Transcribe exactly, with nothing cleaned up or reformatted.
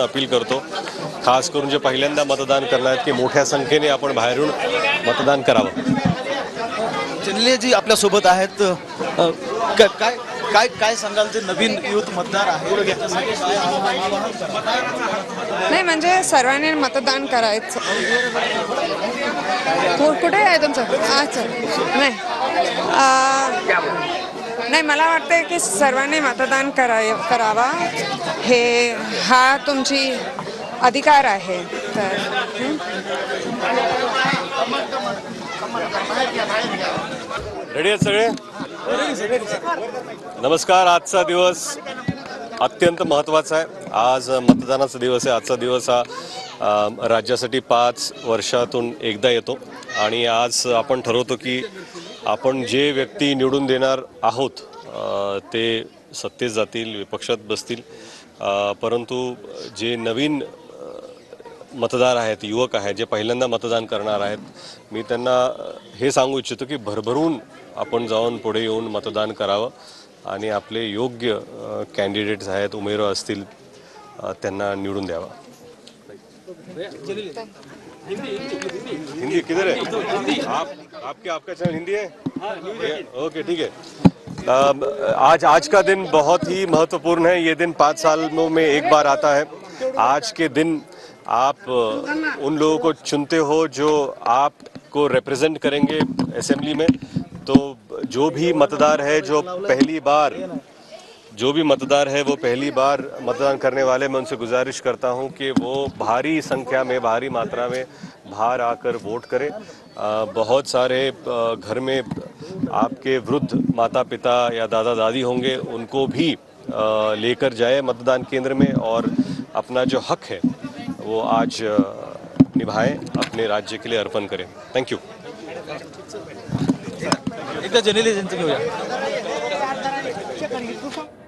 सर्वांना अपील करतो, खास करून जे पहिल्यांदा मतदान करणार आहेत की मोठ्या संख्येने आपण बाहेरून मतदान करावं। चंद्रले जी आपल्या सोबत आहेत, काय काय काय सांगाल जे नवीन युथ मतदार आहेत? नाही म्हणजे सर्वांनी मतदान करायचं। कुठे आहे तुमचं? अच्छा, नाही नाही मला वाटतं की सर्वांनी मतदान कराय करावा, हे हा तुमची अधिकार आहे। तर रेडी आहेत सगळे? नमस्कार। आजचा दिवस अत्यंत महत्त्वाचा आहे, आज मतदानाचा दिवस आहे। आजचा दिवस हा राज्यासाठी पाच वर्षातून एकदा येतो आणि आज आपण ठरवतो की आपण जे व्यक्ती निवडून देणार आहोत ते सत्तेत जातील, विपक्षात बसतील, परंतु जे नवीन मतदार आहेत, युवक आहेत, जे पहिल्यांदा मतदान करणार आहेत, मी त्यांना हे सांगू इच्छितो की भरभरून आपण जाऊन पुढे येऊन मतदान करावं आणि आपले योग्य कॅन्डिडेट्स आहेत, उमेदवार असतील, त्यांना निवडून द्यावा। हिंदी हिंदी हिंदी किधर है? आप आपके आपका चैनल हिंदी है? ओके ठीक है। आज आज का दिन बहुत ही महत्वपूर्ण है, ये दिन पाँच सालों में एक बार आता है। आज के दिन आप उन लोगों को चुनते हो जो आपको रिप्रेजेंट करेंगे असेंबली में। तो जो भी मतदार है, जो पहली बार जो भी मतदार है वो पहली बार मतदान करने वाले, मैं उनसे गुजारिश करता हूं कि वो भारी संख्या में, भारी मात्रा में बाहर आकर वोट करें। बहुत सारे घर में आपके वृद्ध माता पिता या दादा दादी होंगे, उनको भी लेकर जाए मतदान केंद्र में और अपना जो हक है वो आज निभाएं, अपने राज्य के लिए अर्पण करें। Thank you. एकदम जनरली जनता